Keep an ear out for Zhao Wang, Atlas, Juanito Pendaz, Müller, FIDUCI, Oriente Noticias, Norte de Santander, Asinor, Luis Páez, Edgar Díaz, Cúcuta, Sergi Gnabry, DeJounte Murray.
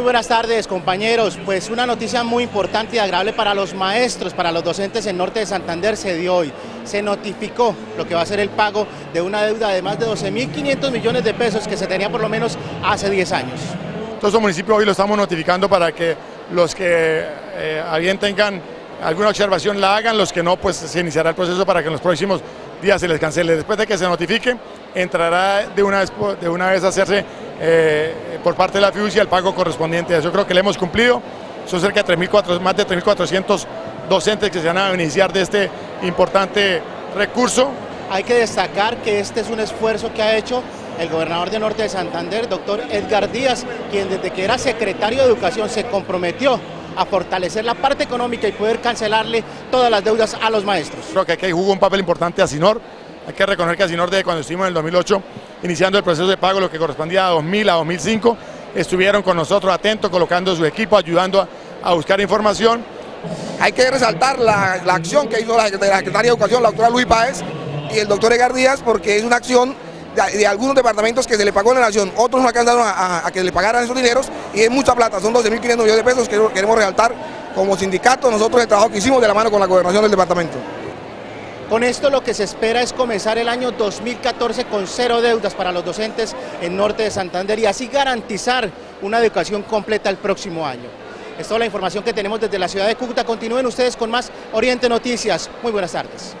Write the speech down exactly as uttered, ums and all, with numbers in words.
Muy buenas tardes, compañeros. Pues una noticia muy importante y agradable para los maestros, para los docentes en Norte de Santander se dio hoy. Se notificó lo que va a ser el pago de una deuda de más de doce mil quinientos millones de pesos que se tenía por lo menos hace diez años. Entonces el municipio hoy lo estamos notificando para que los que eh, a bien tengan alguna observación la hagan, los que no, pues se iniciará el proceso para que en los próximos días se les cancele. Después de que se notifique, entrará de una vez, de una vez a hacerse eh, por parte de la FIDUCI el pago correspondiente. Yo creo que le hemos cumplido, son cerca de tres mil cuatrocientos, más de tres mil cuatrocientos docentes que se van a beneficiar de este importante recurso. Hay que destacar que este es un esfuerzo que ha hecho el gobernador de Norte de Santander, doctor Edgar Díaz, quien desde que era secretario de Educación se comprometió a fortalecer la parte económica y poder cancelarle todas las deudas a los maestros. Creo que aquí jugó un papel importante Asinor. Hay que reconocer que Asinor, desde cuando estuvimos en el dos mil ocho, iniciando el proceso de pago, lo que correspondía a dos mil, a dos mil cinco, estuvieron con nosotros atentos, colocando su equipo, ayudando a, a buscar información. Hay que resaltar la, la acción que hizo la, de la Secretaría de Educación, la doctora Luis Páez, y el doctor Edgar Díaz, porque es una acción de, de algunos departamentos que se le pagó en la nación, otros no alcanzaron a, a, a que le pagaran esos dineros, y es mucha plata, son doce mil quinientos millones de pesos que queremos resaltar como sindicato nosotros el trabajo que hicimos de la mano con la gobernación del departamento. Con esto lo que se espera es comenzar el año dos mil catorce con cero deudas para los docentes en Norte de Santander y así garantizar una educación completa el próximo año. Es toda la información que tenemos desde la ciudad de Cúcuta. Continúen ustedes con más Oriente Noticias. Muy buenas tardes.